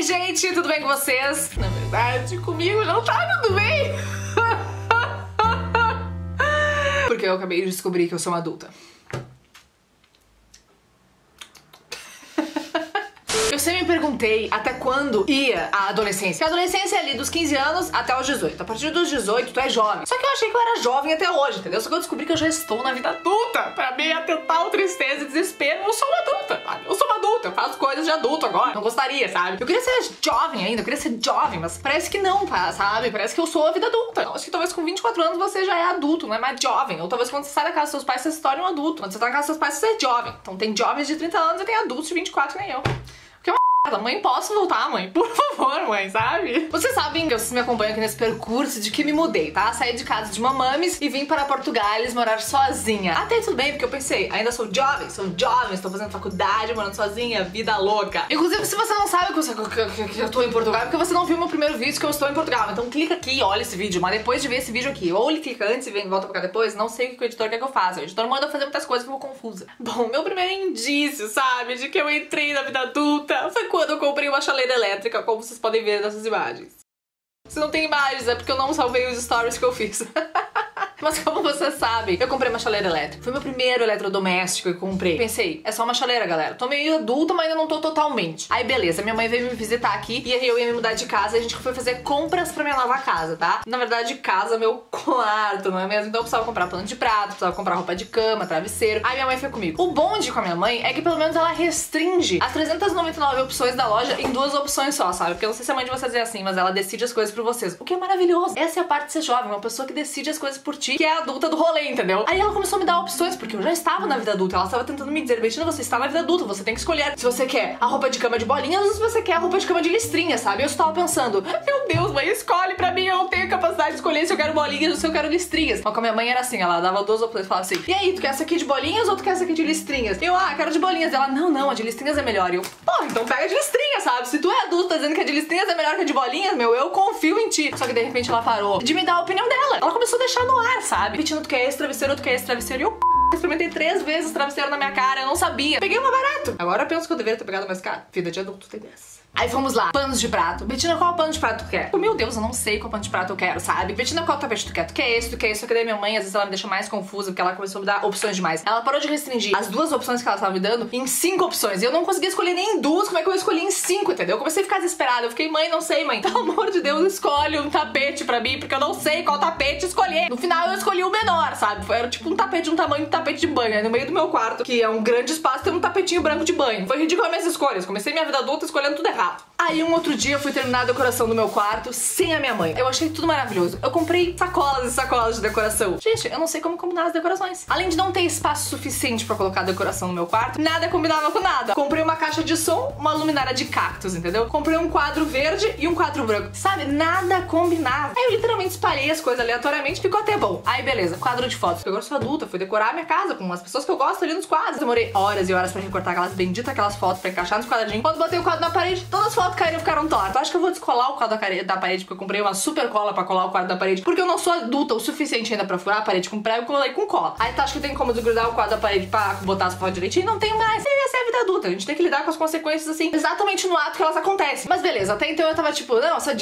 aí, gente? Tudo bem com vocês? Na verdade, comigo não tá tudo bem. Porque eu acabei de descobrir que eu sou uma adulta. Eu sempre me perguntei até quando ia a adolescência. Porque a adolescência é ali dos 15 anos até os 18. A partir dos 18 tu é jovem. Só que eu achei que eu era jovem até hoje, entendeu? Só que eu descobri que eu já estou na vida adulta. Pra mim, até tal tristeza e desespero, eu sou uma adulta, sabe? Eu sou uma adulta, eu faço coisas de adulto agora. Não gostaria, sabe? Eu queria ser jovem ainda, eu queria ser jovem, mas parece que não, sabe? Parece que eu sou a vida adulta. Eu acho que talvez com 24 anos você já é adulto, não é mais jovem. Ou talvez quando você sai da casa dos seus pais você se torne um adulto. Quando você tá na casa dos seus pais você é jovem. Então tem jovens de 30 anos e tem adultos de 24 que nem eu. Mãe, posso voltar, mãe? Por favor, mãe, sabe? Vocês sabem que vocês me acompanham aqui nesse percurso de que me mudei, tá? Saí de casa de mamames e vim para Portugales morar sozinha. Até tudo bem, porque eu pensei, ainda sou jovem, estou fazendo faculdade, morando sozinha, vida louca. Inclusive, se você não sabe que eu tô em Portugal, é porque você não viu meu primeiro vídeo que eu estou em Portugal. Então clica aqui e olha esse vídeo, mas depois de ver esse vídeo aqui, ou ele clica antes e vem volta pra cá depois, não sei o que o editor quer que eu faça. O editor manda eu fazer muitas coisas que eu fico confusa. Bom, meu primeiro indício, sabe, de que eu entrei na vida adulta foi quando eu comprei uma chaleira elétrica, como vocês podem ver nessas imagens. Se não tem imagens, é porque eu não salvei os stories que eu fiz. Mas como vocês sabem, eu comprei uma chaleira elétrica. Foi meu primeiro eletrodoméstico que eu comprei. Pensei, é só uma chaleira, galera. Tô meio adulta, mas ainda não tô totalmente. Aí beleza, minha mãe veio me visitar aqui e eu ia me mudar de casa e a gente foi fazer compras pra minha nova casa, tá? Na verdade, casa é meu quarto, não é mesmo? Então eu precisava comprar pano de prato, precisava comprar roupa de cama, travesseiro. Aí minha mãe foi comigo. O bonde com a minha mãe é que pelo menos ela restringe as 399 opções da loja em 2 opções só, sabe? Porque eu não sei se a mãe de vocês é assim, mas ela decide as coisas por vocês. O que é maravilhoso. Essa é a parte de ser jovem, uma pessoa que decide as coisas por ti, que é a adulta do rolê, entendeu? Aí ela começou a me dar opções, porque eu já estava na vida adulta. Ela estava tentando me dizer, Betina, você está na vida adulta, você tem que escolher se você quer a roupa de cama de bolinhas ou se você quer a roupa de cama de listrinha, sabe? Eu estava pensando, meu Deus, mãe, escolhe pra mim, eu não tenho capacidade de escolher se eu quero bolinhas ou se eu quero listrinhas. Mas com a minha mãe era assim, ela dava 2 opções, falava assim, e aí, tu quer essa aqui de bolinhas ou tu quer essa aqui de listrinhas? Eu, quero de bolinhas. Ela, não, a de listrinhas é melhor. E eu, pô, então pega a de listrinha, sabe? Se tu é adulta dizendo que a de listrinhas é melhor que a de bolinhas, meu, eu confio em ti. Só que de repente ela parou de me dar a opinião dela. Ela começou a deixar no ar, sabe? Betina, tu quer esse travesseiro, tu quer esse travesseiro. E eu experimentei 3 vezes o travesseiro na minha cara, eu não sabia. Peguei o mais barato. Agora eu penso que eu deveria ter pegado mais caro. Vida de adulto tem dessa. Aí vamos lá, panos de prato. Betina, qual pano de prato tu quer? Meu Deus, eu não sei qual pano de prato eu quero, sabe? Betina, qual tapete tu quer? Tu quer esse, tu quer isso? Daí minha mãe, às vezes ela me deixa mais confusa, porque ela começou a me dar opções demais. Ela parou de restringir as 2 opções que ela tava me dando em 5 opções. E eu não conseguia escolher nem em 2, como é que eu escolhi em 5, entendeu? Eu comecei a ficar desesperada. Eu fiquei, mãe, não sei, mãe. Pelo amor de Deus, escolhe um tapete pra mim, porque eu não sei qual tapete escolher. No final eu escolhi o menor, sabe? Era tipo um tapete de um tamanho de tapete de banho. Aí no meio do meu quarto, que é um grande espaço, tem um tapetinho branco de banho. Foi ridículo as minhas escolhas. Comecei minha vida adulta escolhendo tudo errado. Aí um outro dia eu fui terminar a decoração do meu quarto sem a minha mãe. Eu achei tudo maravilhoso. Eu comprei sacolas e sacolas de decoração. Gente, eu não sei como combinar as decorações. Além de não ter espaço suficiente pra colocar a decoração no meu quarto, nada combinava com nada. Comprei uma caixa de som, uma luminária de cactos, entendeu? Comprei um quadro verde e um quadro branco. Sabe? Nada combinava. Aí eu literalmente espalhei as coisas aleatoriamente, ficou até bom. Aí beleza, quadro de fotos. Porque agora eu sou adulta, fui decorar a minha casa com as pessoas que eu gosto ali nos quadros. Demorei horas e horas pra recortar aquelas fotos, pra encaixar nos quadradinhos. Quando botei o quadro na parede, todas as fotos caíram e ficaram tortas. Acho que eu vou descolar o quadro da parede, porque eu comprei uma super cola pra colar o quadro da parede, porque eu não sou adulta o suficiente ainda pra furar a parede com prego, eu colei com cola. Aí tá, acho que tem como desgrudar o quadro da parede pra botar as fotos direitinho, não tem mais. Essa é a vida adulta, a gente tem que lidar com as consequências assim, exatamente no ato que elas acontecem. Mas beleza, até então eu tava tipo, não, sou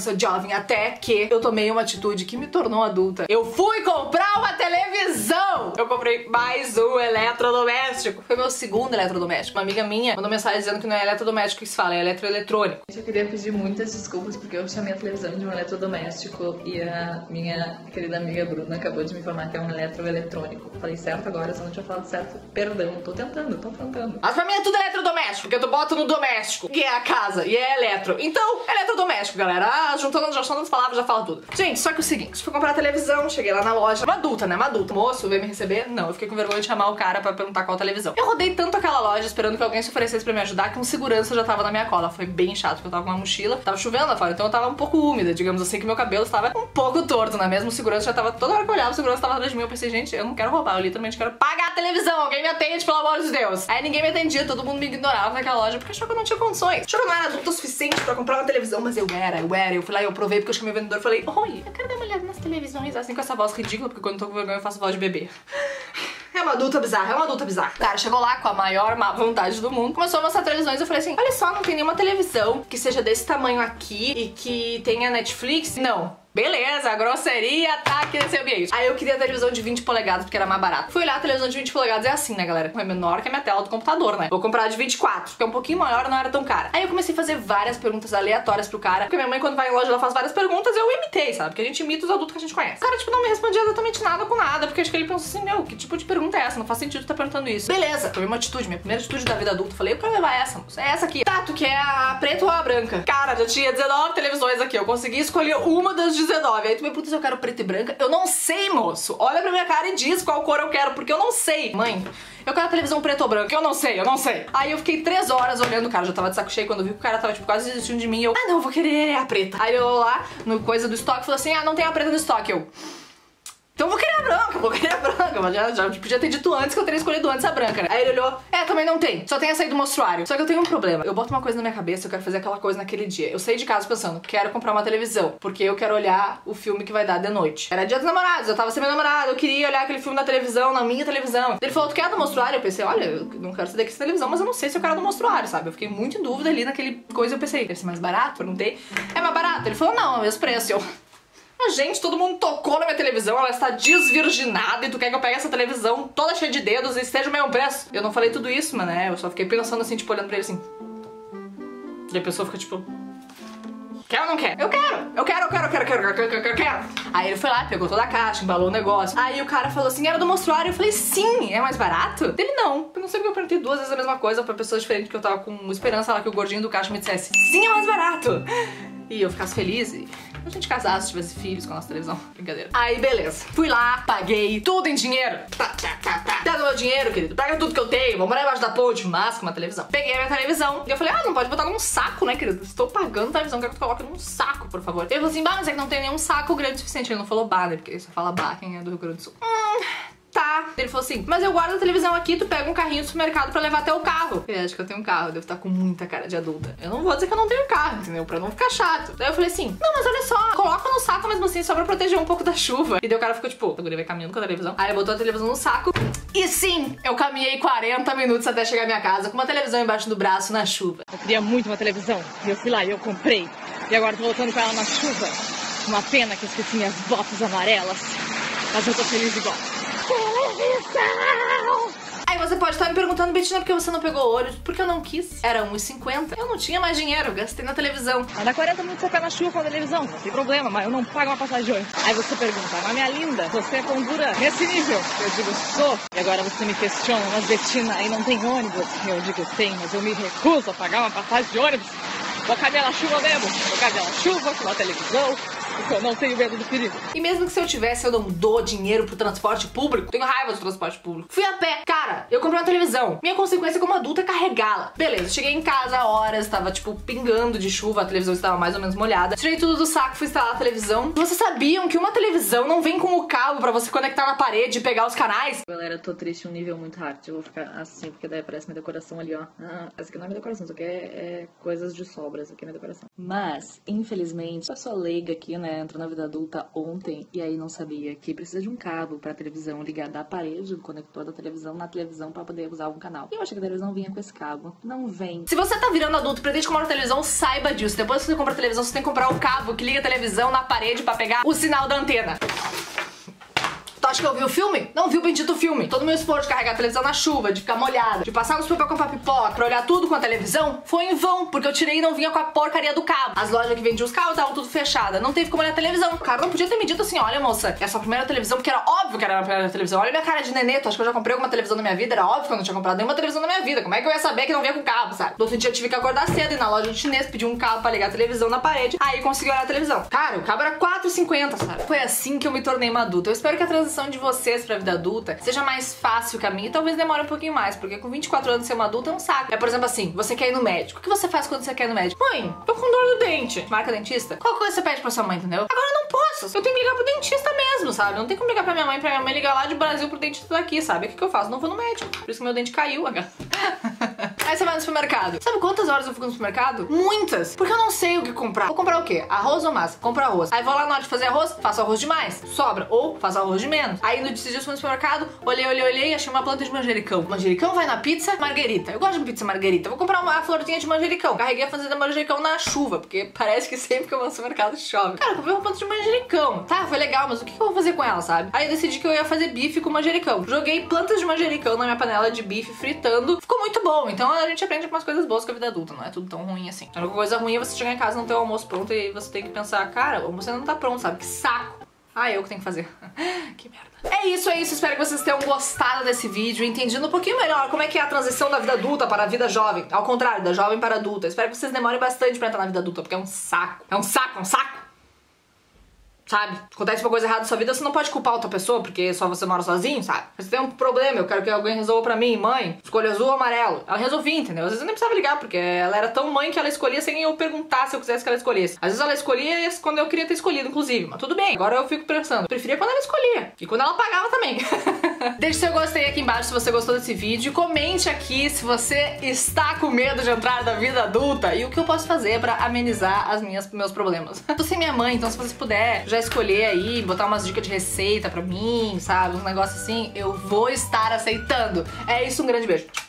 jovem, até que eu tomei uma atitude que me tornou adulta. Eu fui comprar uma televisão! Eu comprei mais um eletrodoméstico. Foi meu segundo eletrodoméstico. Uma amiga minha mandou mensagem dizendo que não é eletrodoméstico que se fala, é eletroeletrônico. Eu queria pedir muitas desculpas porque eu chamei a televisão de um eletrodoméstico e a minha querida amiga Bruna acabou de me informar que é um eletroeletrônico. Falei certo agora, se eu não tinha falado certo, perdão, tô tentando. Mas pra mim é tudo eletrodoméstico, porque eu boto no doméstico, que é a casa, e é eletro. Então, eletrodoméstico, galera. Juntando as palavras, já fala tudo. Gente, só que é o seguinte, fui comprar a televisão, cheguei lá na loja, uma adulta, né? Uma adulta. Moço, veio me receber? Não, eu fiquei com vergonha de chamar o cara pra perguntar qual televisão. Eu rodei tanto aquela loja esperando que alguém se oferecesse pra me ajudar, que um segurança já tava na minha cola. Foi bem chato, porque eu tava com uma mochila, tava chovendo lá fora, então eu tava um pouco úmida, digamos assim, que meu cabelo estava um pouco torto, né? Mesmo o segurança já tava, toda hora que eu olhava, o segurança tava atrás de mim, eu pensei, gente, eu não quero roubar, eu literalmente quero pagar a televisão, alguém me atende, pelo amor de Deus. Aí ninguém me atendia, todo mundo me ignorava naquela loja, porque achou que eu não tinha condições. Achou que eu não era adulto o suficiente pra comprar uma televisão, mas eu fui lá e eu provei, porque eu chamei o vendedor e falei, oi, eu quero dar uma olhada nas televisões, assim, com essa voz ridícula, porque quando eu tô com vergonha eu faço voz de bebê. uma adulta bizarra, é uma adulta bizarra. O cara chegou lá com a maior má vontade do mundo, começou a mostrar televisões. Eu falei assim, olha só, não tem nenhuma televisão que seja desse tamanho aqui e que tenha Netflix? Não. Beleza, grosseria, tá aqui nesse ambiente. Aí eu queria a televisão de 20 polegadas, porque era mais barato. Fui olhar a televisão de 20 polegadas, é assim, né, galera? É menor que a minha tela do computador, né? Vou comprar a de 24, porque é um pouquinho maior, não era tão cara. Aí eu comecei a fazer várias perguntas aleatórias pro cara, porque minha mãe, quando vai em loja, ela faz várias perguntas, eu imitei, sabe? Porque a gente imita os adultos que a gente conhece. O cara, tipo, não me respondia exatamente nada com nada, porque acho que ele pensou assim, meu, que tipo de pergunta é essa? Não faz sentido tá perguntando isso. Beleza, tomei uma atitude, minha primeira atitude da vida adulta. Falei, eu quero levar essa, moça. É essa aqui. Tá, tu quer a preta ou a branca? Cara, já tinha 19 televisões aqui, eu consegui escolher uma das 19. Aí tu me pergunta se eu quero preta e branca. Eu não sei, moço. Olha pra minha cara e diz qual cor eu quero, porque eu não sei. Mãe, eu quero a televisão preta ou branca. Eu não sei, eu não sei. Aí eu fiquei 3 horas olhando o cara. Já tava de saco cheio quando eu vi que o cara tava, tipo, quase desistindo de mim. Eu, ah, não, eu vou querer a preta. Aí eu lá, no coisa do estoque, falou assim, ah, não tem a preta no estoque. Eu... então vou querer a branca, vou querer a branca. Mas já podia ter dito antes que eu teria escolhido antes a branca, né? Aí ele olhou, é, também não tem, só tem essa aí do mostruário. Só que eu tenho um problema, eu boto uma coisa na minha cabeça, eu quero fazer aquela coisa naquele dia. Eu saí de casa pensando, quero comprar uma televisão, porque eu quero olhar o filme que vai dar de noite. Era dia dos namorados, eu tava sem meu namorado, eu queria olhar aquele filme na televisão, na minha televisão. Ele falou, tu quer a do mostruário? Eu pensei, olha, eu não quero sair daqui sem televisão, mas eu não sei se eu quero a do mostruário, sabe? Eu fiquei muito em dúvida ali naquele coisa, eu pensei, deve ser mais barato? Perguntei, é mais barato? Ele falou, não, é o mesmo preço. Eu... gente, todo mundo tocou na minha televisão, ela está desvirginada e tu quer que eu pegue essa televisão toda cheia de dedos e esteja o mesmo preço? Eu não falei tudo isso, mano, né? Eu só fiquei pensando assim, tipo, olhando pra ele assim. E a pessoa fica tipo... quer ou não quer? Eu quero! Eu quero! Aí ele foi lá, pegou toda a caixa, embalou o negócio. Aí o cara falou assim, era do mostruário. Eu falei, sim, é mais barato? Ele, não. Eu não sei porque eu perguntei 2 vezes a mesma coisa pra pessoas diferentes, que eu tava com esperança lá que o gordinho do caixa me dissesse, sim, é mais barato! E eu ficasse feliz e... a gente casasse, tivesse filhos com a nossa televisão. Brincadeira. Aí, beleza. Fui lá, paguei tudo em dinheiro. Tá no meu dinheiro, querido. Pega tudo que eu tenho. Vamos morar embaixo da ponte. Mas com uma televisão. Peguei a minha televisão. E eu falei, ah, não pode botar num saco, né, querido? Estou pagando a televisão. Quero que tu coloque num saco, por favor. Ele falou assim, bah, mas é que não tem nenhum saco grande o suficiente. Ele não falou bah, né? Porque ele só fala bah, quem é do Rio Grande do Sul. Tá. Ele falou assim, mas eu guardo a televisão aqui, tu pega um carrinho do supermercado pra levar até o carro. Eu acho que eu tenho um carro, eu devo estar com muita cara de adulta. Eu não vou dizer que eu não tenho carro, entendeu? Pra não ficar chato. Daí eu falei assim, não, mas olha só, coloca no saco mesmo assim, só pra proteger um pouco da chuva. E daí o cara ficou tipo, a guria vai caminhando com a televisão. Aí ele botou a televisão no saco. E sim, eu caminhei 40 minutos até chegar à minha casa com uma televisão embaixo do braço na chuva. Eu queria muito uma televisão, e eu fui lá e eu comprei. E agora tô voltando com ela na chuva. Uma pena que eu esqueci minhas botas amarelas, mas eu tô feliz igual. Aí você pode estar me perguntando, Betina, por que você não pegou o olho? Porque eu não quis. Era 1,50. Eu não tinha mais dinheiro, eu gastei na televisão. Mas dá 40 minutos pé na chuva com a televisão, não tem problema, mas eu não pago uma passagem de ônibus. Aí você pergunta, mas minha linda, você é com dura nesse nível? Eu digo, sou. E agora você me questiona, mas Betina, aí não tem ônibus? Eu digo, tem, mas eu me recuso a pagar uma passagem de ônibus. Vou caminhar na chuva mesmo, vou caminhar na chuva com a televisão. Eu não tenho medo do perigo. E mesmo que se eu tivesse, eu não dou dinheiro pro transporte público. Tenho raiva do transporte público. Fui a pé. Cara, eu comprei uma televisão. Minha consequência como adulta é carregá-la. Beleza, cheguei em casa horas, tava tipo pingando de chuva, a televisão estava mais ou menos molhada. Tirei tudo do saco, fui instalar a televisão. Vocês sabiam que uma televisão não vem com o cabo pra você conectar na parede e pegar os canais? Galera, eu tô triste um nível muito hard. Eu vou ficar assim, porque daí aparece minha decoração ali, ó. Essa aqui não é minha decoração, isso aqui é coisas de sobras, aqui é minha decoração. Mas, infelizmente, eu sou leiga aqui, né? Entrou na vida adulta ontem e aí não sabia que precisa de um cabo pra televisão ligar da parede, do conector da televisão na televisão pra poder usar algum canal. E eu achei que a televisão vinha com esse cabo. Não vem. Se você tá virando adulto e pretende comprar uma televisão, saiba disso. Depois que você comprar a televisão, você tem que comprar o cabo que liga a televisão na parede pra pegar o sinal da antena. Tu acha que eu vi o filme? Não vi o bendito filme. Todo meu esforço de carregar a televisão na chuva, de ficar molhada, de passar no super pra comprar pipoca, pra olhar tudo com a televisão, foi em vão, porque eu tirei e não vinha com a porcaria do cabo. As lojas que vendiam os carros estavam tudo fechada, não teve como olhar a televisão. O cara não podia ter me dito assim, olha moça, é a sua primeira televisão, porque era óbvio que era a minha primeira televisão. Olha minha cara de nenê, tu acha que eu já comprei alguma televisão na minha vida? Era óbvio que eu não tinha comprado nenhuma televisão na minha vida. Como é que eu ia saber que não vinha com cabo, sabe? No outro dia eu tive que acordar cedo e na loja do chinês pedi um cabo pra ligar a televisão na parede, aí consegui olhar a televisão. Cara, o cabo era 4,50, sabe? Foi assim que eu me tornei uma adulta. Eu espero que a transição de vocês pra vida adulta seja mais fácil que a minha e talvez demore um pouquinho mais, porque com 24 anos ser uma adulta é um saco. É, por exemplo, assim, você quer ir no médico. O que você faz quando você quer ir no médico? Mãe, tô com dor no dente. Marca dentista? Qual coisa você pede pra sua mãe, entendeu? Agora eu não posso. Eu tenho que ligar pro dentista mesmo, sabe? Não tem como ligar pra minha mãe ligar lá de Brasil pro dentista daqui, sabe? O que eu faço? Não vou no médico. Por isso que meu dente caiu, agora. Aí você vai no supermercado. Sabe quantas horas eu fico no supermercado? Muitas. Porque eu não sei o que comprar. Vou comprar o quê? Arroz ou massa? Compro arroz. Aí vou lá na hora de fazer arroz, faço arroz demais. Sobra. Ou faço arroz de menos. Aí no decidi no supermercado, olhei, achei uma planta de manjericão. Manjericão vai na pizza marguerita. Eu gosto de pizza marguerita. Vou comprar uma florzinha de manjericão. Carreguei a fazenda de manjericão na chuva, porque parece que sempre que eu vou no supermercado chove. Cara, eu comprei uma planta de manjericão. Tá, foi legal, mas o que eu vou fazer com ela, sabe? Aí eu decidi que eu ia fazer bife com manjericão. Joguei plantas de manjericão na minha panela de bife fritando. Ficou muito bom. Então a gente aprende algumas coisas boas com a vida adulta. Não é tudo tão ruim assim. Alguma coisa ruim é você chegar em casa e não ter o almoço pronto e você tem que pensar, cara, o almoço não tá pronto, sabe? Que saco. Ah, eu que tenho que fazer. Que merda. É isso. Espero que vocês tenham gostado desse vídeo, entendido um pouquinho melhor como é que é a transição da vida adulta para a vida jovem. Ao contrário, da jovem para a adulta. Espero que vocês demorem bastante pra entrar na vida adulta, porque é um saco. É um saco. Sabe? Acontece uma coisa errada na sua vida, você não pode culpar outra pessoa, porque só você mora sozinho, sabe? Você tem um problema, eu quero que alguém resolva pra mim. Mãe, escolha azul ou amarelo. Ela resolvia, entendeu? Às vezes eu nem precisava ligar, porque ela era tão mãe que ela escolhia sem eu perguntar se eu quisesse que ela escolhesse. Às vezes ela escolhia quando eu queria ter escolhido, inclusive. Mas tudo bem, agora eu fico pensando. Preferia quando ela escolhia. E quando ela pagava também. Deixe seu gostei aqui embaixo se você gostou desse vídeo. Comente aqui se você está com medo de entrar na vida adulta e o que eu posso fazer pra amenizar as meus problemas. Tô sem minha mãe, então se você puder já escolher aí, botar umas dicas de receita pra mim, sabe? Um negócio assim, eu vou estar aceitando. É isso, um grande beijo.